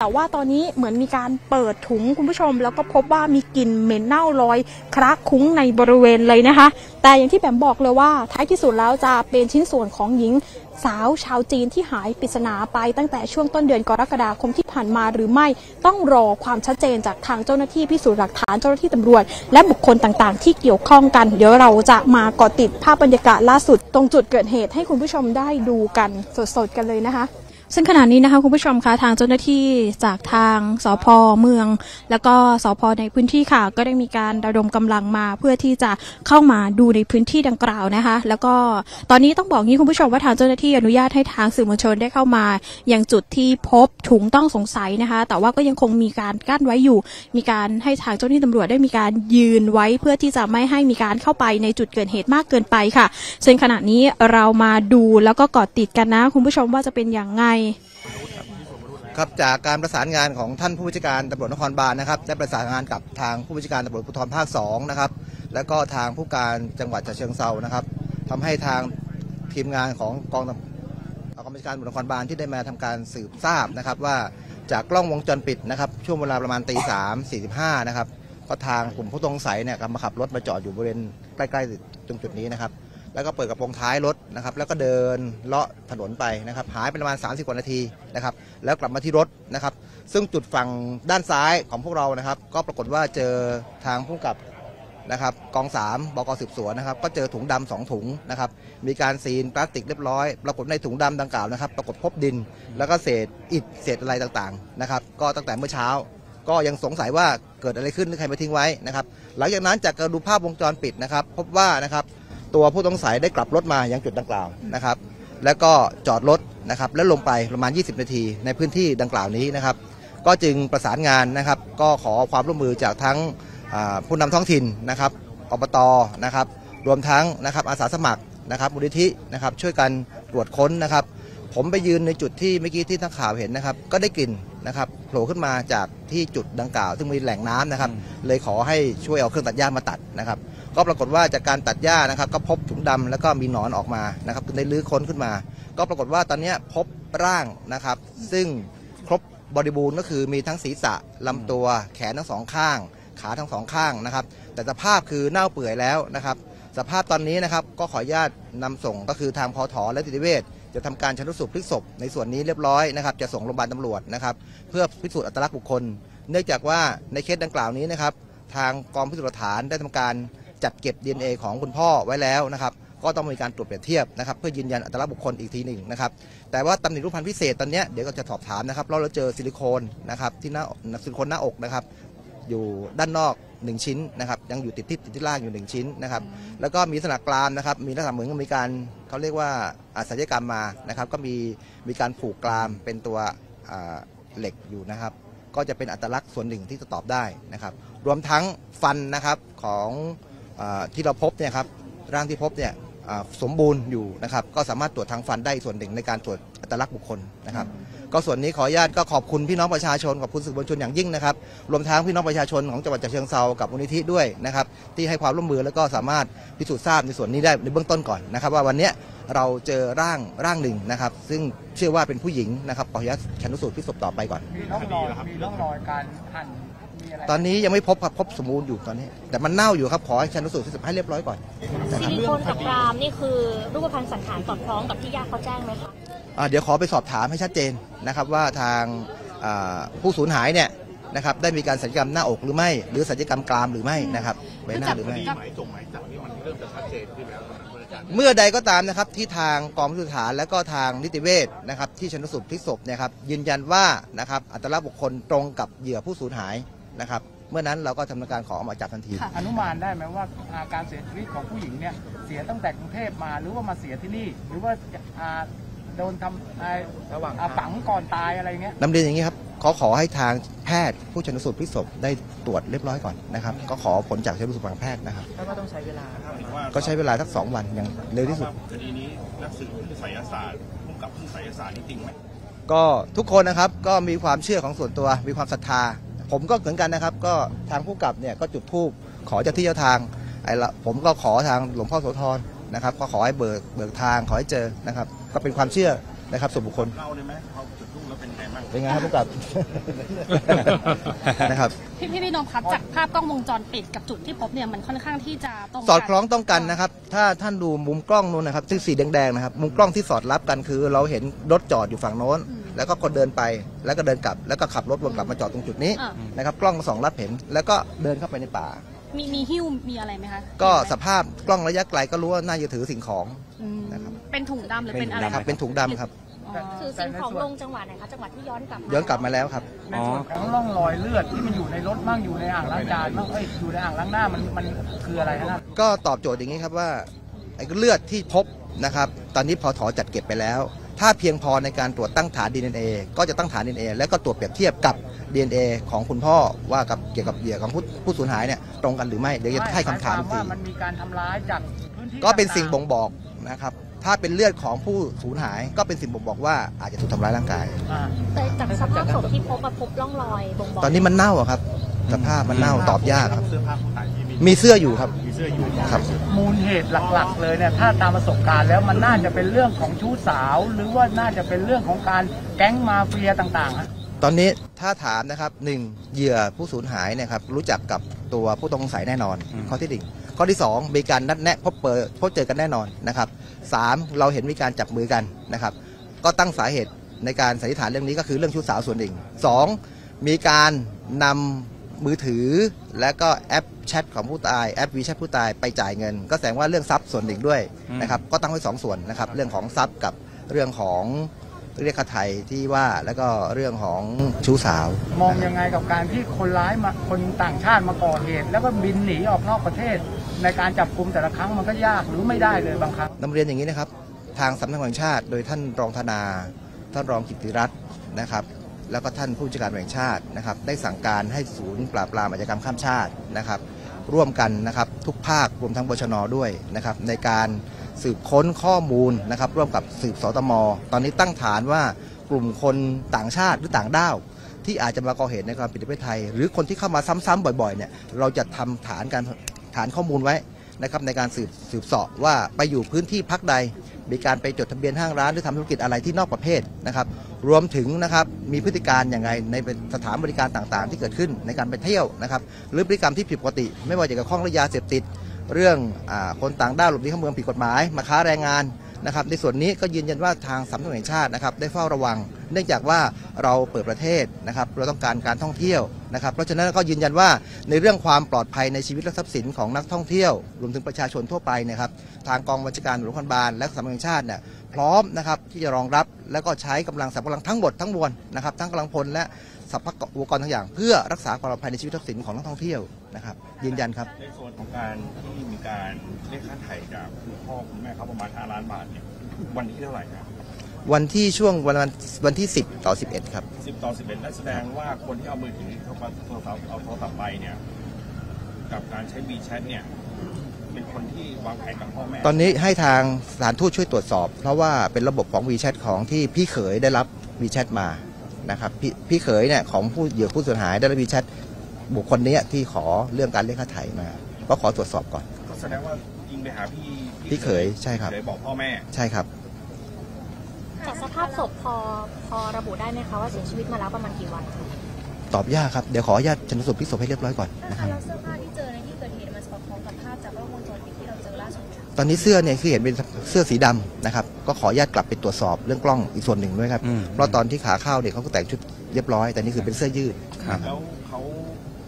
แต่ว่าตอนนี้เหมือนมีการเปิดถุงคุณผู้ชมแล้วก็พบว่ามีกลิ่นเหม็นเน่าลอยคละคลุ้งในบริเวณเลยนะคะแต่อย่างที่แปมบอกเลยว่าท้ายที่สุดแล้วจะเป็นชิ้นส่วนของหญิงสาวชาวจีนที่หายปริศนาไปตั้งแต่ช่วงต้นเดือนกรกฎาคมที่ผ่านมาหรือไม่ต้องรอความชัดเจนจากทางเจ้าหน้าที่พิสูจน์หลักฐานเจ้าหน้าที่ตำรวจและบุคคลต่างๆที่เกี่ยวข้องกันเดี๋ยวเราจะมาเกาะติดภาพบรรยากาศล่าสุดตรงจุดเกิดเหตุให้คุณผู้ชมได้ดูกันสดๆกันเลยนะคะซึ่งขณะนี้นะคะคุณผู้ชมคะทางเจ้าหน้าที่จากทางสภ.เมืองแล้วก็สภ.ในพื้นที่ค่ะก็ได้มีการระดมกำลังมาเพื่อที่จะเข้ามาดูในพื้นที่ดังกล่าวนะคะแล้วก็ตอนนี้ต้องบอกงี้คุณผู้ชมว่าทางเจ้าหน้าที่อนุญาตให้ทางสื่อมวลชนได้เข้ามายังจุดที่พบถุงต้องสงสัยนะคะแต่ว่าก็ยังคงมีการกั้นไว้อยู่มีการให้ทางเจ้าหน้าที่ตำรวจได้มีการยืนไว้เพื่อที่จะไม่ให้มีการเข้าไปในจุดเกิดเหตุมากเกินไปค่ะซึ่งขณะนี้เรามาดูแล้วก็เกาะติดกันนะคุณผู้ชมว่าจะเป็นอย่างไงครับจากการประสานงานของท่านผู้บัญชาการตำรวจนครบาลนะครับได้ประสานงานกับทางผู้บัญชาการตำรวจภูธรภาค2นะครับแล้วก็ทางผู้การจังหวัดฉะเชิงเทรานะครับทำให้ทางทีมงานของกองบัญชาการตำรวจนครบาลที่ได้มาทำการสืบทราบนะครับว่าจากกล้องวงจรปิดนะครับช่วงเวลาประมาณ 03:45 นะครับก็ทางกลุ่มผู้ต้องสงสัยเนี่ยมาขับรถมาจอดอยู่บริเวณใกล้ๆตรงจุดนี้นะครับแล้วก็เปิดกระโปรงท้ายรถนะครับแล้วก็เดินเลาะถนนไปนะครับหายไปประมาณ30กว่านาทีนะครับแล้วกลับมาที่รถนะครับซึ่งจุดฝั่งด้านซ้ายของพวกเรานะครับก็ปรากฏว่าเจอทางผู้กับนะครับกอง3บก.สืบสวนนะครับก็เจอถุงดำ2ถุงนะครับมีการซีลพลาสติกเรียบร้อยปรากฏในถุงดำดังกล่าวนะครับปรากฏพบดินแล้วก็เศษอิฐเศษอะไรต่างๆนะครับก็ตั้งแต่เมื่อเช้าก็ยังสงสัยว่าเกิดอะไรขึ้นหรือใครมาทิ้งไว้นะครับหลังจากนั้นจากการดูภาพวงจรปิดนะครับพบว่านะครับตัวผู้ต้องสงสัยได้กลับรถมายังจุดดังกล่าวนะครับแล้วก็จอดรถนะครับแล้วลงไปประมาณ20นาทีในพื้นที่ดังกล่าวนี้นะครับก็จึงประสานงานนะครับก็ขอความร่วมมือจากทั้งผู้นำท้องถิ่นนะครับอบต.นะครับรวมทั้งนะครับอาสาสมัครนะครับมูลนิธินะครับช่วยกันตรวจค้นนะครับผมไปยืนในจุดที่เมื่อกี้ที่นักข่าวเห็นนะครับก็ได้กลิ่นนะครับโผล่ขึ้นมาจากที่จุดดังกล่าวซึ่งมีแหล่งน้ำนะครับเลยขอให้ช่วยเอาเครื่องตัดหญ้ามาตัดนะครับก็ปรากฏว่าจากการตัดหญ้านะครับก็พบถุงดำแล้วก็มีหนอนออกมานะครับได้ลื้อค้นขึ้นมาก็ปรากฏว่าตอนนี้พบร่างนะครับซึ่งครบบริบูรณ์ก็คือมีทั้งศีรษะลำตัวแขนทั้งสองข้างขาทั้งสองข้างนะครับแต่สภาพคือเน่าเปื่อยแล้วนะครับสภาพตอนนี้นะครับก็ขออนุญาตนำส่งก็คือทางพฐ.และนิติเวชจะทำการชันสูตรพลิกศพในส่วนนี้เรียบร้อยนะครับจะส่งโรงพยาบาลตำรวจนะครับเพื่อพิสูจน์อัตลักษณ์บุคคลเนื่องจากว่าในเคสดังกล่าวนี้นะครับทางกองพิสูจน์หลักฐานได้ทำการจัดเก็บ DNA ของคุณพ่อไว้แล้วนะครับก็ต้องมีการตรวจเปรียบเทียบนะครับเพื่อยืนยันอัตลักษณ์บุคคลอีกทีหนึ่งนะครับแต่ว่าตำหนิรูปพรรณพิเศษตอนนี้เดี๋ยวก็จะสอบถามนะครับเราเจอซิลิโคนนะครับที่หน้าซิลิโคนหน้าอกนะครับอยู่ด้านนอก1ชิ้นนะครับยังอยู่ติดที่ล่างอยู่1ชิ้นนะครับแล้วก็มีลักษณะกรามนะครับมีลักษณะเหมือนมีการเขาเรียกว่าศัลยกรรมมานะครับก็มีการผูกกรามเป็นตัวเหล็กอยู่นะครับก็จะเป็นอัตลักษณ์ส่วนหนึ่งที่จะตอบได้นะครับรวมทั้งฟันนะครับของที่เราพบเนี่ยครับร่างที่พบเนี่ยสมบูรณ์อยู่นะครับก็สามารถตรวจทางฟันได้ส่วนหนึ่งในการตรวจอัตลักษณ์บุคคลนะครับก็ส่วนนี้ขออนุญาตก็ขอบคุณพี่น้องประชาชนขอบคุณสื่อมวลชนอย่างยิ่งนะครับรวมทั้งพี่น้องประชาชนของจังหวัดฉะเชิงเทรากับมูลนิธิด้วยนะครับที่ให้ความร่วมมือแล้วก็สามารถพิสูจน์ทราบในส่วนนี้ได้ในเบื้องต้นก่อนนะครับว่าวันนี้เราเจอร่างหนึ่งนะครับซึ่งเชื่อว่าเป็นผู้หญิงนะครับขออนุญาตชันสูตรพลิกศพต่อไปก่อนมีร่องรอยการหั่นตอนนี้ยังไม่พบครับพบสมบูรณ์อยู่ตอนนี้แต่มันเน่าอยู่ครับขอให้ชันสูตรพลิกศพให้เรียบร้อยก่อนซิลิโคนกับกรามนี่คือรูปพรรณสันฐานสอดคล้องกับที่ญาติเขาแจ้งไหมคะเดี๋ยวขอไปสอบถามให้ชัดเจนนะครับว่าทางผู้สูญหายเนี่ยนะครับได้มีการศัลยกรรมหน้าอกหรือไม่หรือศัลยกรรมกรามหรือไม่นะครับใบหน้าหรือไม่เมื่อใดก็ตามนะครับที่ทางกองพิสูจน์หลักฐานและก็ทางนิติเวชนะครับที่ชันสูตรพลิกศพนะครับยืนยันว่านะครับอัตลักษณ์บุคคลตรงกับเหยื่อผู้สูญหายนะครับเมื่อนั้นเราก็ทำการขอหมายจับทันทีอนุมานได้ไหมว่าการเสียชีวิตของผู้หญิงเนี่ยเสียตั้งแต่กรุงเทพมาหรือว่ามาเสียที่นี่หรือว่าโดนทำระหว่างฝังก่อนตายอะไรเงี้ยนำเรียนอย่างนี้ครับขอให้ทางแพทย์ผู้ชันสูตรพลิกศพได้ตรวจเรียบร้อยก่อนนะครับก็ขอผลจากชันสูตรทางแพทย์นะครับก็ต้องใช้เวลาก็ใช้เวลาสัก2 วันอย่างเร็วที่สุดคดีนี้นักสืบสายศาสตร์ร่วมกับผู้สายศาสตร์นี่จริงไหมก็ทุกคนนะครับก็มีความเชื่อของส่วนตัวมีความศรัทธาผมก็เหมือนกันนะครับก็ทางผู้กลับเนี่ยก็จุดธูปขอเจ้าที่เจ้าทางผมก็ขอทางหลวงพ่อโสธรนะครับก็ขอให้เบิกทางขอให้เจอนะครับก็เป็นความเชื่อนะครับส่วนบุคคลเล่าได้ไหมเขาจุดธูป มันเป็นไงบ้างเป็นไงครับผู้กำกับนะครับพี่นพครับจากภาพกล้องวงจรปิดกับจุดที่พบเนี่ยมันค่อนข้างที่จะสอดคล้องต้องกันนะครับถ้าท่านดูมุมกล้องนู้นนะครับที่สีแดงๆนะครับมุมกล้องที่สอดรับกันคือเราเห็นรถจอดอยู่ฝั่งโน้นแล้วก็คนเดินไปแล้วก็เดินกลับแล้วก็ขับรถวนกลับมาจอดตรงจุดนี้นะครับกล้องสองรับเห็นแล้วก็เดินเข้าไปในป่ามีหิ้วมีอะไรไหมคะก็สภาพกล้องระยะไกลก็รู้ว่าน่าจะถือสิ่งของนะครับเป็นถุงดำหรือเป็นอะไรครับเป็นถุงดำครับคือสิ่งของลงจังหวัดไหนคะจังหวัดที่ย้อนกลับมาแล้วครับในส่วนของร่องรอยเลือดที่มันอยู่ในรถบ้างอยู่ในอ่างล้างจานบ้างอยู่ในอ่างล้างหน้ามันคืออะไรครับก็ตอบโจทย์อย่างนี้ครับว่าไอ้เลือดที่พบนะครับตอนนี้พอถอจัดเก็บไปแล้วถ้าเพียงพอในการตรวจตั้งฐาน DNA ก็จะตั้งฐาน DNA แล้วก็ตรวจเปรียบเทียบกับ DNA ของคุณพ่อว่ากับเกี่ยวกับเหยื่อของผู้สูญหายเนี่ยตรงกันหรือไม่เดี๋ยวจะให้คำถามว่ามันมีการทำร้ายจากพื้นที่ก็เป็นสิ่งบ่งบอกนะครับถ้าเป็นเลือดของผู้สูญหายก็เป็นสิ่งบ่งบอกว่าอาจจะถูกทำร้ายร่างกายแต่จากสภาพศพที่พบร่องรอยบ่งบอกตอนนี้มันเน่าครับสภาพมันเน่าตอบยากครับมีเสื้ออยู่ครับมูลเหตุหลักๆเลยเนี่ยถ้าตามประสบการณ์แล้วมันน่าจะเป็นเรื่องของชู้สาวหรือว่าน่าจะเป็นเรื่องของการแก๊งมาเฟียต่างๆตอนนี้ถ้าถามนะครับหนึ่งเหยื่อผู้สูญหายเนี่ยครับรู้จักกับตัวผู้ต้องสงสัยแน่นอนข้อที่หนึ่งข้อที่2มีการนัดแนะพบเจอกันแน่นอนนะครับ3เราเห็นมีการจับมือกันนะครับก็ตั้งสาเหตุในการสันนิษฐานเรื่องนี้ก็คือเรื่องชู้สาวส่วนหนึ่ง2มีการนำมือถือและก็แอปแชทของผู้ตายแอปวีแชทผู้ตายไปจ่ายเงินก็แสดงว่าเรื่องทรัพย์ส่วนหนึ่งด้วยนะครับก็ตั้งไว้2ส่วนนะครับเรื่องของทรัพย์กับเรื่องของเรียกค่าไถ่ที่ว่าแล้วก็เรื่องของชู้สาวมองยังไงกับการที่คนร้ายมาคนต่างชาติมาก่อเหตุแล้วก็บินหนีออกนอกประเทศในการจับกุมแต่ละครั้งมันก็ยากหรือไม่ได้เลยบางครั้งนำเรียนอย่างนี้นะครับทางสำนักงานชาติโดยท่านรองธนาท่านรองกิติรัตน์นะครับแล้วก็ท่านผู้จัดการแห่งชาตินะครับได้สั่งการให้ศูนย์ปราบปรามอาชญากรรมข้ามชาตินะครับร่วมกันนะครับทุกภาครวมทั้งบชน.ด้วยนะครับในการสืบค้นข้อมูลนะครับร่วมกับสืบสตม.ตอนนี้ตั้งฐานว่ากลุ่มคนต่างชาติหรือต่างด้าวที่อาจจะมาก่อเหตุในความผิดในประเทศไทยหรือคนที่เข้ามาซ้ำๆบ่อยๆเนี่ยเราจะทำฐานข้อมูลไว้นะครับในการสืบเสาะว่าไปอยู่พื้นที่พักใดมีการไปจดทะเบียนห้างร้านหรือทำธุรกิจอะไรที่นอกประเทศนะครับรวมถึงนะครับมีพฤติการอย่างไรในสถานบริการต่างๆที่เกิดขึ้นในการไปเที่ยวนะครับหรือพฤติกรรมที่ผิดปกติไม่ว่าจะเกี่ยวข้องกับยาเสพติดเรื่องคนต่างด้าวหลบหนีเข้าเมืองผิดกฎหมายมาค้าแรงงานนะครับในส่วนนี้ก็ยืนยันว่าทางสำนักงานแห่งชาตินะครับได้เฝ้าระวังเนื่องจากว่าเราเปิดประเทศนะครับเราต้องการการท่องเที่ยวนะครับเพราะฉะนั้นก็ยืนยันว่าในเรื่องความปลอดภัยในชีวิตและทรัพย์สินของนักท่องเที่ยวรวมถึงประชาชนทั่วไปนะครับทางกองบัญชาการตำรวจนครบาลและสำนักงานแห่งชาติเนี่ยพร้อมนะครับที่จะรองรับและก็ใช้กำลังสรรพกำลังทั้งหมดทั้งมวลนะครับทั้งกำลังพลและสรรพอุปกรณ์ทั้งอย่างเพื่อรักษาความปลอดภัยในชีวิตทรัพย์สินของนักท่องเที่ยวนะครับยืนยันครับในส่วนของการที่มีการเรียกค่าไถ่จากคุณพ่อคุณแม่เขาประมาณ5 ล้านบาทเนี่ยวันที่เท่าไหร่ครับวันที่ช่วงวันที่10/11ครับ10/11นั่นแสดงว่าคนที่เอามือถือเอาโทรศัพท์ไปเนี่ยกับการใช้บีแชทเนี่ยเป็นคนที่วางแผนกับพ่อแม่ตอนนี้ให้ทางสถานทูตช่วยตรวจสอบเพราะว่าเป็นระบบของวีแชทของที่พี่เขยได้รับวีแชทมานะครับพี่เขยเนี่ยของผู้เหยื่อผู้สูญหายได้รับวีแชทบุคคลนี้ที่ขอเรื่องการเรียกค่าไถ่มาก็ขอตรวจสอบก่อนก็แสดงว่ายิงไปหาพี่เขยใช่ครับบอกพ่อแม่ใช่ครับจากสภาพศพพอระบุได้ไหมคะว่าเสียชีวิตมาแล้วประมาณกี่วันตอบยากครับเดี๋ยวขออนุญาตชันสูตรพลิกศพให้เรียบร้อยก่อนนะครับเสื้อผ้าที่เจอในที่เกิดเหตุมันสอดคล้องกับภาพจากกล้องวงจรปิดที่เราเจอล่าสุดตอนนี้เสื้อเนี่ยคือเห็นเป็นเสื้อสีดำนะครับก็ขออนุญาตกลับไปตรวจสอบเรื่องกล้องอีกส่วนหนึ่งด้วยครับเพราะตอนที่ขาเข้าเนี่ยเขาก็แต่งชุดเรียบร้อยแต่นี่คือเป็นเสื้อยืดแล้วเขา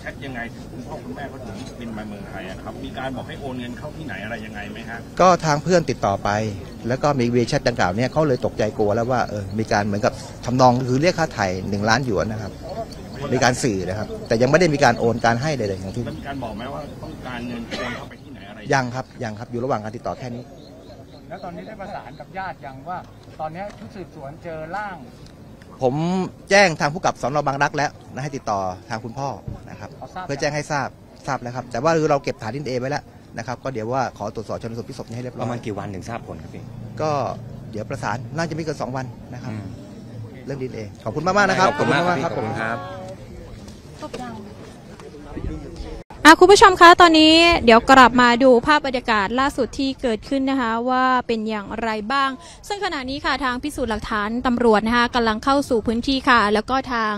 แชทยังไงคุณพ่อคุณแม่เขาถึงเป็นมาเมืองไทยนะครับมีการบอกให้โอนเงินเข้าที่ไหนอะไรยังไงไหมฮะก็ทางเพื่อนติดต่อไปแล้วก็มีเวชัดดังกล่าวเนี่ยเขาเลยตกใจกลัวแล้วว่ามีการเหมือนกับทำนองคือเรียกค่าไถ่1 ล้านหยวนนะครับมีการสื่อนะครับแต่ยังไม่ได้มีการโอนการให้ใดๆของที่มีการบอกไหมว่าต้องการเงินโอนเข้าไปที่ไหนอะไรยังครับอยู่ระหว่างการติดต่อแค่นี้แล้วตอนนี้ได้ประสานกับญาติยังว่าตอนนี้ชุดสืบสวนเจอร่างผมแจ้งทางผู้กับสน.บางรักแล้วนะให้ติดต่อทางคุณพ่อนะครับเพื่อแจ้งให้ทราบแล้วครับแต่ว่าเราเก็บฐานดินเอไว้แล้วนะครับก็เดี๋ยวว่าขอตรวจสอบชนสูตรพลิกศพให้เรียบร้อยประมาณกี่วันถึงทราบผลครับพี่ก็เดี๋ยวประสานน่าจะไม่เกิน2 วันนะครับเรื่องดินเอขอบคุณมากนะครับขอบคุณมากครับ คุณผู้ชมคะตอนนี้เดี๋ยวกลับมาดูภาพบรรยากาศล่าสุดที่เกิดขึ้นนะคะว่าเป็นอย่างไรบ้างซึ่งขณะนี้ค่ะทางพิสูจน์หลักฐานตำรวจนะคะกำลังเข้าสู่พื้นที่ค่ะแล้วก็ทาง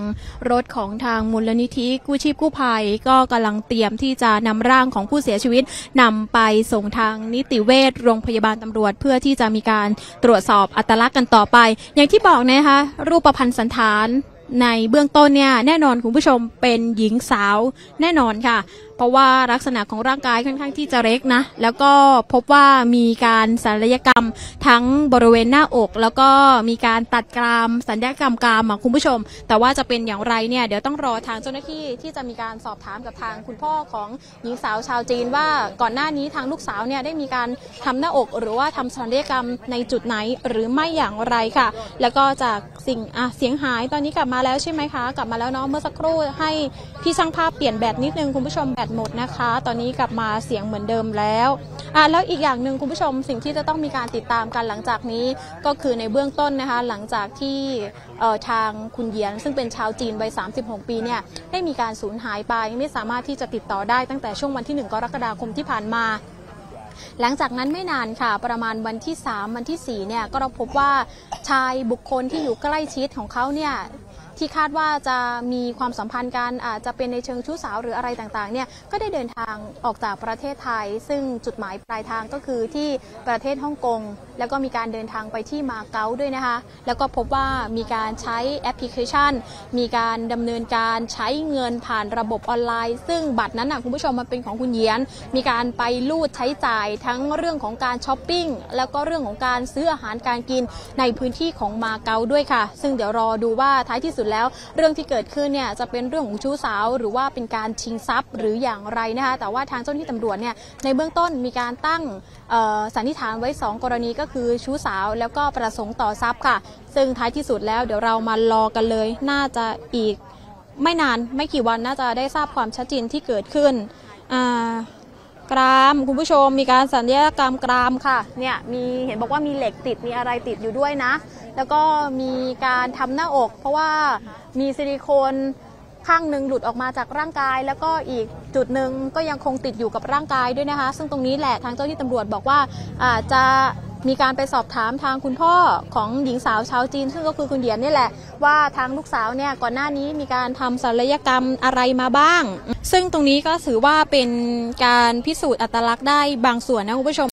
รถของทางมูลนิธิกู้ชีพกู้ภัยก็กำลังเตรียมที่จะนำร่างของผู้เสียชีวิตนำไปส่งทางนิติเวชโรงพยาบาลตำรวจเพื่อที่จะมีการตรวจสอบอัตลักษณ์กันต่อไปอย่างที่บอกนะคะรูปพรรณสันฐานในเบื้องต้นเนี่ยแน่นอนคุณผู้ชมเป็นหญิงสาวแน่นอนค่ะเพราะว่าลักษณะของร่างกายค่อนข้างที่จะเล็กนะแล้วก็พบว่ามีการศัลยกรรมทั้งบริเวณหน้าอกแล้วก็มีการตัดกรามศัลยกรรมกรามคุณผู้ชมแต่ว่าจะเป็นอย่างไรเนี่ยเดี๋ยวต้องรอทางเจ้าหน้าที่ที่จะมีการสอบถามกับทางคุณพ่อของหญิงสาวชาวจีนว่าก่อนหน้านี้ทางลูกสาวเนี่ยได้มีการทำหน้าอกหรือว่าทำศัลยกรรมในจุดไหนหรือไม่อย่างไรค่ะแล้วก็จากสิ่งเสียงหายตอนนี้กลับมาแล้วใช่ไหมคะกลับมาแล้วเนาะเมื่อสักครู่ให้พี่ช่างภาพเปลี่ยนแบตนิดนึงคุณผู้ชมแบตหมดนะคะตอนนี้กลับมาเสียงเหมือนเดิมแล้วแล้วอีกอย่างหนึ่งคุณผู้ชมสิ่งที่จะต้องมีการติดตามกันหลังจากนี้ก็คือในเบื้องต้นนะคะหลังจากที่ทางคุณเหยียนซึ่งเป็นชาวจีนวัย36 ปีเนี่ยได้มีการสูญหายไปไม่สามารถที่จะติดต่อได้ตั้งแต่ช่วงวันที่1 กรกฎาคมที่ผ่านมาหลังจากนั้นไม่นานค่ะประมาณวันที่3วันที่4เนี่ยก็เราพบว่าชายบุคคลที่อยู่ใกล้ชิดของเขาเนี่ยที่คาดว่าจะมีความสัมพันธ์กันอาจจะเป็นในเชิงชู้สาวหรืออะไรต่างๆเนี่ยก็ได้เดินทางออกจากประเทศไทยซึ่งจุดหมายปลายทางก็คือที่ประเทศฮ่องกงแล้วก็มีการเดินทางไปที่มาเก๊าด้วยนะคะแล้วก็พบว่ามีการใช้แอปพลิเคชันมีการดำเนินการใช้เงินผ่านระบบออนไลน์ซึ่งบัตรนั้นนะคุณผู้ชมมันเป็นของคุณเหยียนมีการไปลูดใช้จ่ายทั้งเรื่องของการช้อปปิ้งแล้วก็เรื่องของการซื้ออาหารการกินในพื้นที่ของมาเก๊าด้วยค่ะซึ่งเดี๋ยวรอดูว่าท้ายที่สุดแล้วเรื่องที่เกิดขึ้นเนี่ยจะเป็นเรื่องของชู้สาวหรือว่าเป็นการชิงทรัพย์หรืออย่างไรนะคะแต่ว่าทางเจ้าหน้าที่ตำรวจเนี่ยในเบื้องต้นมีการตั้งสันนิษฐานไว้2กรณีก็คือชู้สาวแล้วก็ประสงค์ต่อทรัพย์ค่ะซึ่งท้ายที่สุดแล้วเดี๋ยวเรามารอกันเลยน่าจะอีกไม่นานไม่กี่วันน่าจะได้ทราบความชัดเจนที่เกิดขึ้นกรามคุณผู้ชมมีการศัลยกรรมกรามค่ะเนี่ยมีเห็นบอกว่ามีเหล็กติดมีอะไรติดอยู่ด้วยนะแล้วก็มีการทำหน้าอกเพราะว่ามีซิลิโคนข้างหนึ่งหลุดออกมาจากร่างกายแล้วก็อีกจุดหนึ่งก็ยังคงติดอยู่กับร่างกายด้วยนะคะซึ่งตรงนี้แหละทางเจ้าหน้าที่ตำรวจบอกว่าจะมีการไปสอบถามทางคุณพ่อของหญิงสาวชาวจีนซึ่งก็คือคุณเหยียนนี่แหละว่าทางลูกสาวเนี่ยก่อนหน้านี้มีการทำศัลยกรรมอะไรมาบ้างซึ่งตรงนี้ก็ถือว่าเป็นการพิสูจน์อัตลักษณ์ได้บางส่วนนะคุณผู้ชม